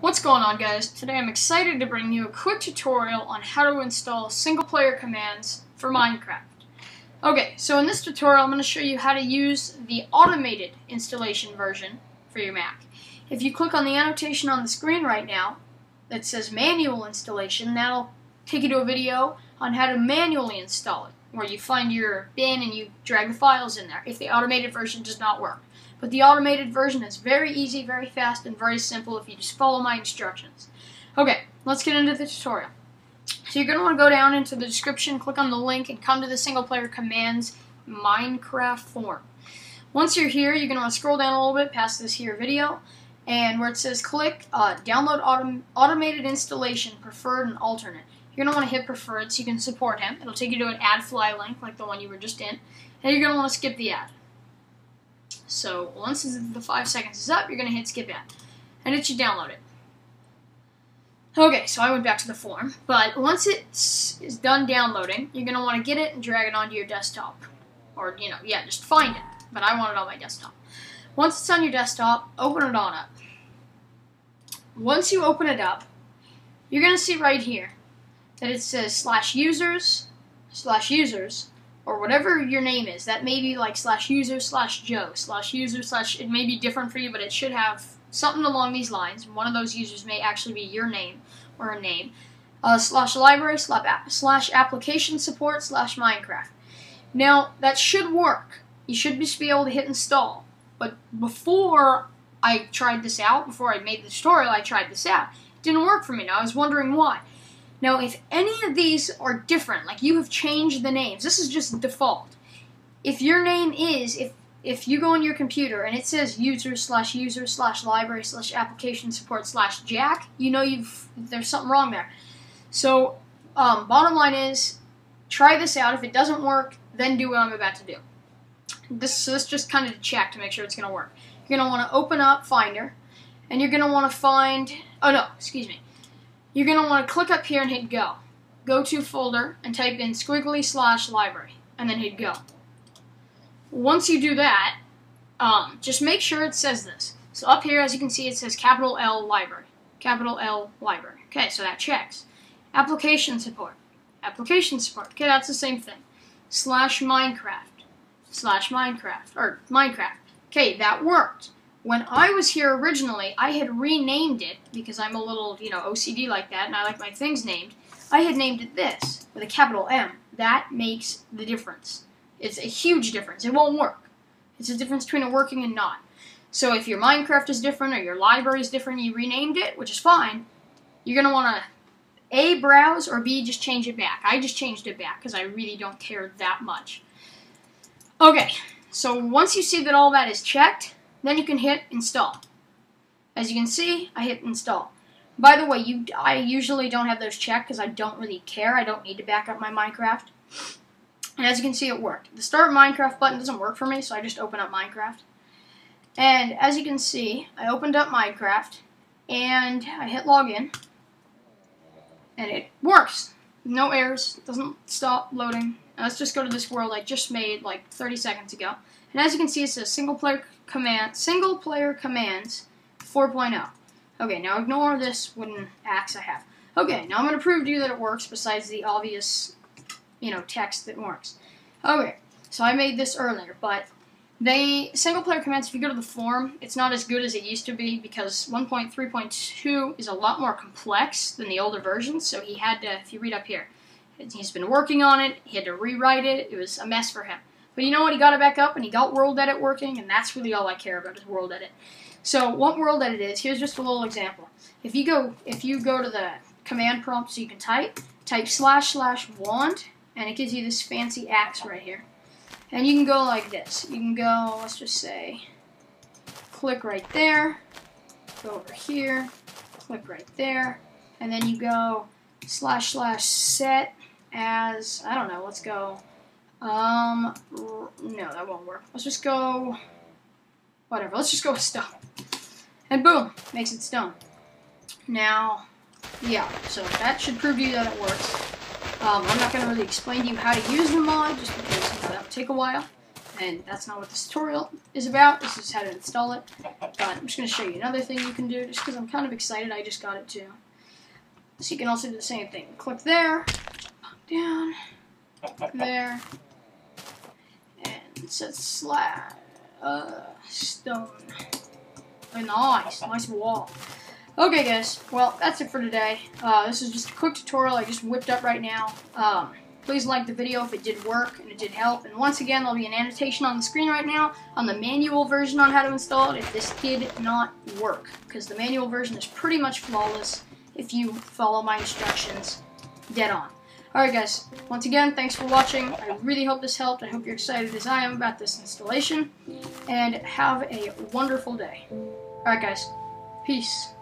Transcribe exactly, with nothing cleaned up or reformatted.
What's going on, guys? Today I'm excited to bring you a quick tutorial on how to install single player commands for Minecraft. Okay, so in this tutorial I'm going to show you how to use the automated installation version for your Mac. If you click on the annotation on the screen right now that says manual installation, that'll take you to a video on how to manually install it, where you find your bin and you drag the files in there if the automated version does not work. But the automated version is very easy, very fast, and very simple if you just follow my instructions. Okay, let's get into the tutorial. So you're going to want to go down into the description, click on the link, and come to the single player commands Minecraft form. Once you're here, you're going to want to scroll down a little bit past this here video, and where it says click uh, download autom automated installation, preferred and alternate. You're going to want to hit preferred so you can support him. It'll take you to an AdFly link like the one you were just in, and you're going to want to skip the ad. So once the five seconds is up, you're going to hit skip ad, and it should download it. Okay, so I went back to the form, but once it's is done downloading, you're going to want to get it and drag it onto your desktop. Or, you know, yeah, just find it, but I want it on my desktop. Once it's on your desktop, open it on up. Once you open it up, you're going to see right here that it says slash users, slash users, or whatever your name is. That may be like slash user slash Joe, slash user slash, it may be different for you, but it should have something along these lines. One of those users may actually be your name or a name. Uh, slash library, slash, app, slash application support, slash Minecraft. Now, that should work. You should just be able to hit install. But before I tried this out, before I made the tutorial, I tried this out. It didn't work for me. Now, I was wondering why. Now, if any of these are different, like you have changed the names, this is just default. If your name is, if if you go on your computer and it says user slash user slash library slash application support slash Jack, you know you've there's something wrong there. So, um, bottom line is, try this out. If it doesn't work, then do what I'm about to do. This so this just kind of to check to make sure it's going to work. You're going to want to open up Finder, and you're going to want to find. Oh no, excuse me. You're going to want to click up here and hit go. Go to folder and type in squiggly slash library and then hit go. Once you do that, um, just make sure it says this. So up here, as you can see, it says capital L library. Capital L library. Okay, so that checks. Application support. Application support. Okay, that's the same thing. Slash Minecraft. Slash Minecraft. Or Minecraft. Okay, that worked. When I was here originally, I had renamed it, because I'm a little, you know, O C D like that, and I like my things named. I had named it this, with a capital M. That makes the difference. It's a huge difference. It won't work. It's a difference between a working and not. So if your Minecraft is different, or your library is different, you renamed it, which is fine, you're going to want to A, browse, or B, just change it back. I just changed it back, because I really don't care that much. Okay, so once you see that all that is checked, then you can hit install. As you can see, I hit install. By the way, you, I usually don't have those checked because I don't really care. I don't need to back up my Minecraft. And as you can see, it worked. The start Minecraft button doesn't work for me, so I just open up Minecraft. And as you can see, I opened up Minecraft, and I hit login, and it works. No errors. It doesn't stop loading. Now let's just go to this world I just made like thirty seconds ago. And as you can see, it says single player command, single player commands four point oh. Okay, now ignore this wooden axe I have. Okay, now I'm going to prove to you that it works besides the obvious, you know, text that works. Okay, so I made this earlier, but they, single player commands, if you go to the form, it's not as good as it used to be because one point three point two is a lot more complex than the older versions, so he had to, if you read up here, he's been working on it, he had to rewrite it, it was a mess for him. But you know what, he got it back up and he got WorldEdit working, and that's really all I care about is WorldEdit. So what WorldEdit is, here's just a little example. If you go if you go to the command prompt so you can type, type slash slash wand, and it gives you this fancy axe right here. And you can go like this. You can go, let's just say, click right there, go over here, click right there, and then you go slash slash set as, I don't know, let's go. Um, no, that won't work. Let's just go, whatever, let's just go with stone. And boom, makes it stone. Now, yeah, so that should prove to you that it works. Um, I'm not going to really explain to you how to use the mod, just because you know, that would take a while. and that's not what this tutorial is about. This is how to install it, but I'm just going to show you another thing you can do, just because I'm kind of excited, I just got it too. So you can also do the same thing. Click there, down, there, and it says slab, uh, stone. Oh, nice, nice wall. Okay guys, well, that's it for today. Uh, this is just a quick tutorial I just whipped up right now. Um, please like the video if it did work and it did help. And once again, there'll be an annotation on the screen right now on the manual version on how to install it if this did not work, because the manual version is pretty much flawless if you follow my instructions dead on. Alright guys, once again, thanks for watching. I really hope this helped. I hope you're excited as I am about this installation. And have a wonderful day. Alright guys, peace.